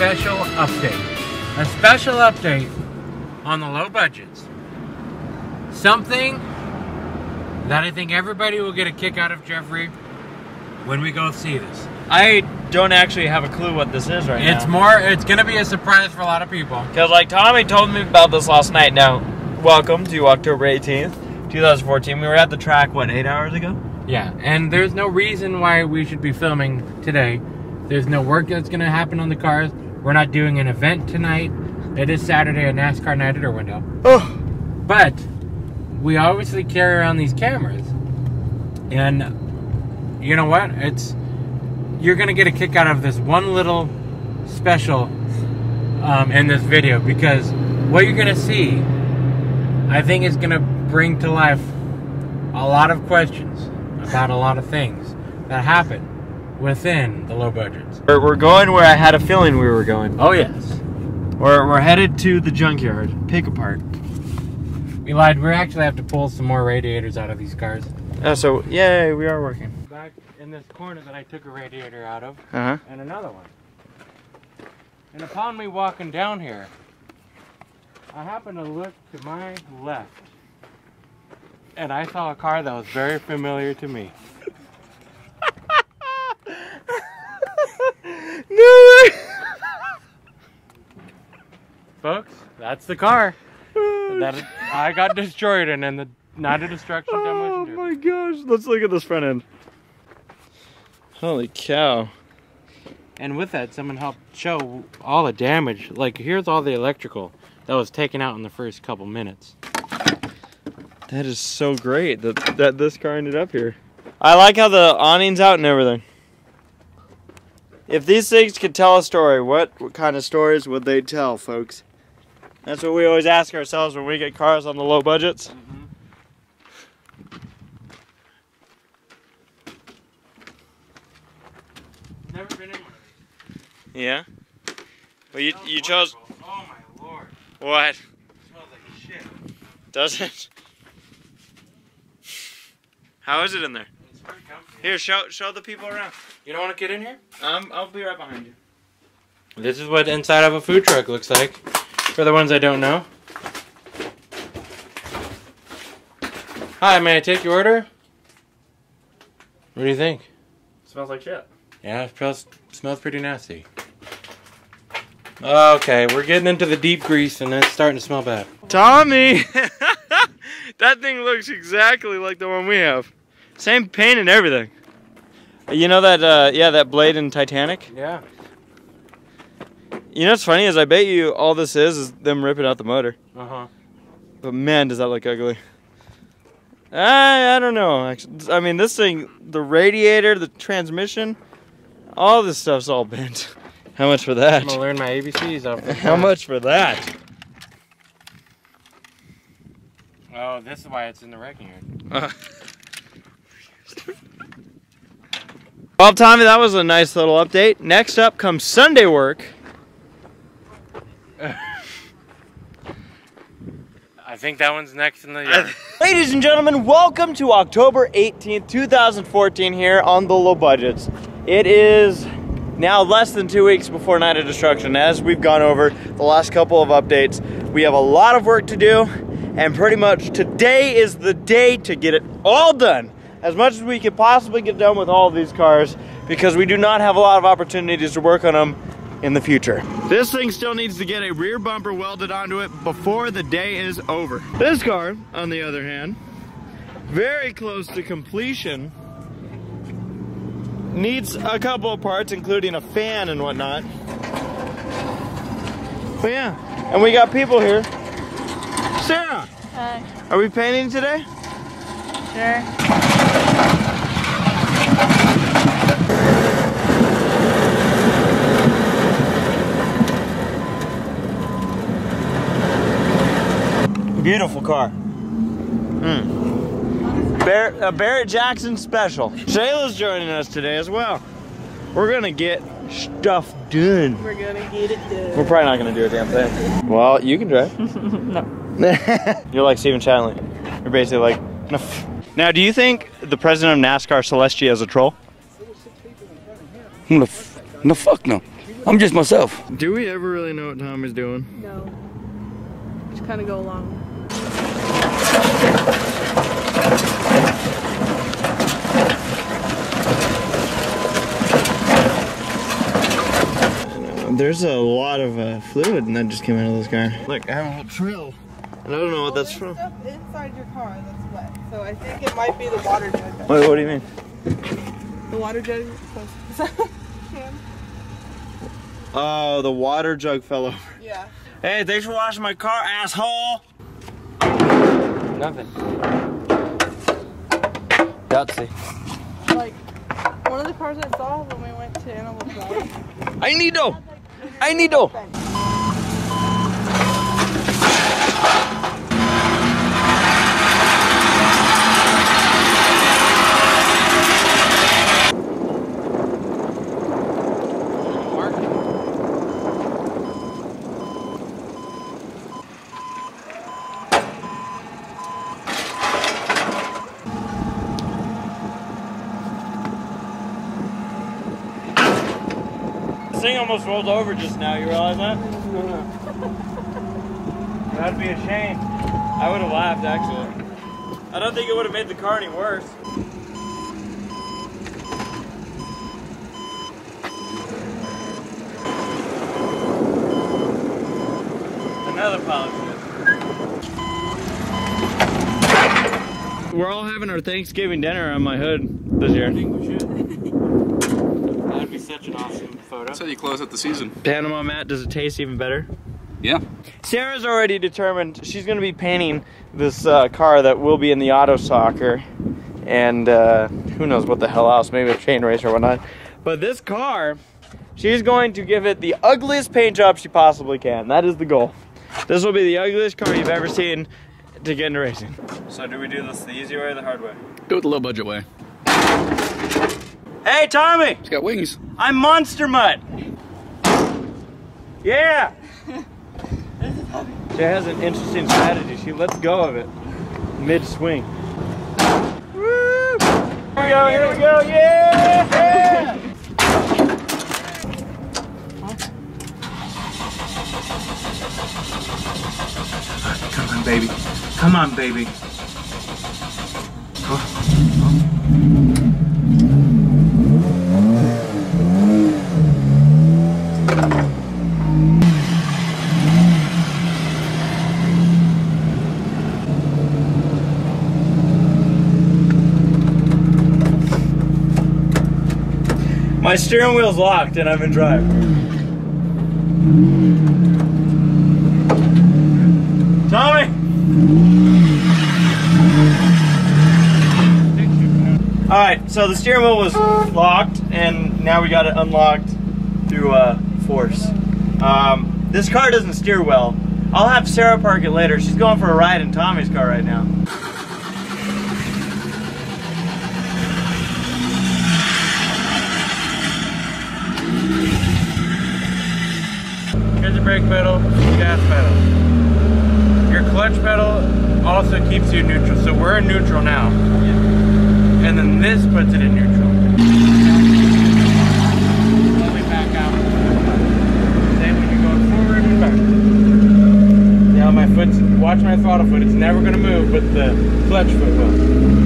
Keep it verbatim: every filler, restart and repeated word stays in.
special update. A special update on the low budgets. Something that I think everybody will get a kick out of, Jeffrey, when we go see this. I don't actually have a clue what this is right now. It's more, it's going to be a surprise for a lot of people. Because like Tommy told me about this last night. Now, welcome to October eighteenth, two thousand fourteen. We were at the track, what, eight hours ago? Yeah, and there's no reason why we should be filming today. There's no work that's going to happen on the cars. We're not doing an event tonight. It is Saturday, a NASCAR night at our window. Oh. But we obviously carry around these cameras. And you know what? It's You're going to get a kick out of this one little special um, in this video. Because what you're going to see, I think, is going to bring to life a lot of questions about a lot of things that happen within the low budgets. We're going where I had a feeling we were going. Oh, yes. We're, we're headed to the junkyard. Pick apart. We lied. We actually have to pull some more radiators out of these cars. Uh, so, yay, we are working. Back in this corner that I took a radiator out of, uh-huh. and another one. And upon me walking down here, I happened to look to my left, and I saw a car that was very familiar to me. No way! Folks, that's the car that is, I got destroyed in in the Night of Destruction demolition derby. Oh my gosh, let's look at this front end. Holy cow. And with that, someone helped show all the damage. Like, here's all the electrical that was taken out in the first couple minutes. That is so great that, that this car ended up here. I like how the awning's out and everything. If these things could tell a story, what, what kind of stories would they tell, folks? That's what we always ask ourselves when we get cars on the low budgets. Mm-hmm. Never been in one of these. Yeah? Well, you, you chose... Oh my lord. What? It smells like shit. Does it? How is it in there? It's pretty comfy. Here, show show the people around. You don't want to get in here? Um, I'll be right behind you. This is what inside of a food truck looks like. For the ones that don't know. Hi, may I take your order? What do you think? It smells like shit. Yeah, it smells, smells pretty nasty. Okay, we're getting into the deep grease and it's starting to smell bad. Tommy! That thing looks exactly like the one we have. Same paint and everything. You know that, uh, yeah, that blade in Titanic? Yeah. You know what's funny is I bet you all this is is them ripping out the motor. Uh-huh. But man, does that look ugly. I, I don't know. Actually, I mean, this thing, the radiator, the transmission, all this stuff's all bent. How much for that? I'm gonna learn my A B Cs off the How much for that? Oh, this is why it's in the wrecking yard. Uh. Well, Tommy, that was a nice little update. Next up comes Sunday work. I think that one's next in the yard. Ladies and gentlemen, welcome to October eighteenth, two thousand fourteen here on the Low Budgets. It is now less than two weeks before Night of Destruction. As we've gone over the last couple of updates, we have a lot of work to do. And pretty much today is the day to get it all done. As much as we could possibly get done with all of these cars, because we do not have a lot of opportunities to work on them in the future. This thing still needs to get a rear bumper welded onto it before the day is over. This car, on the other hand, very close to completion. Needs a couple of parts, including a fan and whatnot. But yeah, and we got people here. Sarah! Hi. Are we painting today? Sure. Beautiful car. Mm. Barrett, a Barrett Jackson special. Shayla's joining us today as well. We're gonna get stuff done. We're gonna get it done. We're probably not gonna do a damn thing. Well, you can drive. No. You're like Stephen Chandler. You're basically like, no. Now, do you think the president of NASCAR, Celestia, is a troll? No, no, fuck no. I'm just myself. Do we ever really know what Tommy's doing? No. Just kind of go along. There's a lot of uh, fluid that just came out of this car. Look, I have a whole trail. And I don't know what well, that's from. Stuff inside your car that's wet. So I think it might be the water jug. Wait, what do you mean? The water jug. Oh, uh, the water jug fell over. Yeah. Hey, thanks for washing my car, asshole! Nothing. Gutsy. Like, one of the cars I saw when we went to Animal Job. I need to! I need to! This thing almost rolled over just now, you realize that? That'd be a shame. I would have laughed, actually. I don't think it would have made the car any worse. Another pile of shit. We're all having our Thanksgiving dinner on my hood this year. I think we should. That'd be such an awesome... That's how you close out the season. Panama, Matt, does it taste even better? Yeah. Sarah's already determined she's going to be painting this uh, car that will be in the auto soccer. And uh, who knows what the hell else, maybe a chain race or whatnot. But this car, she's going to give it the ugliest paint job she possibly can. That is the goal. This will be the ugliest car you've ever seen to get into racing. So do we do this the easy way or the hard way? Do it the low budget way. Hey, Tommy! He's got wings. I'm Monster Mud. Yeah! She has an interesting strategy. She lets go of it mid-swing. Woo! Here we go, here we go, yeah! Huh? Come on, baby. Come on, baby. My steering wheel's locked and I'm in drive. Tommy! Alright, so the steering wheel was locked and now we got it unlocked through uh, force. Um, this car doesn't steer well. I'll have Sarah park it later. She's going for a ride in Tommy's car right now. Brake pedal, gas pedal. Your clutch pedal also keeps you neutral. So we're in neutral now. Yeah. And then this puts it in neutral. Only back out. Then when you're going forward and back. Now my foot's, watch my throttle foot, it's never gonna move, but the clutch foot will.